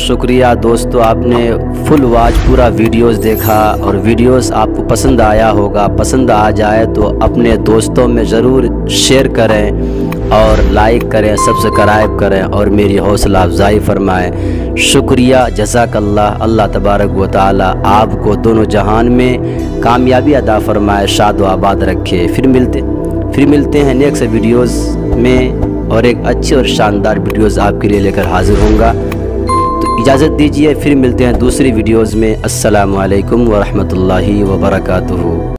बहुत शुक्रिया दोस्तों, आपने फुल वॉच पूरा वीडियोस देखा और वीडियोस आपको पसंद आया होगा। पसंद आ जाए तो अपने दोस्तों में ज़रूर शेयर करें और लाइक करें, सब्सक्राइब करें और मेरी हौसला अफजाई फरमाएं। शुक्रिया, जज़ाकल्लाह। अल्लाह तबारक व तआला आपको दोनों जहान में कामयाबी अदा फरमाए, शाद व आबाद रखे। फिर मिलते हैं नेक्स्ट वीडियोस में और एक अच्छे और शानदार वीडियोस आपके लिए लेकर हाजिर होऊंगा। तो इजाज़त दीजिए, फिर मिलते हैं दूसरी वीडियोस में। अस्सलाम वालेकुम व रहमतुल्लाहि व बरकातुहू।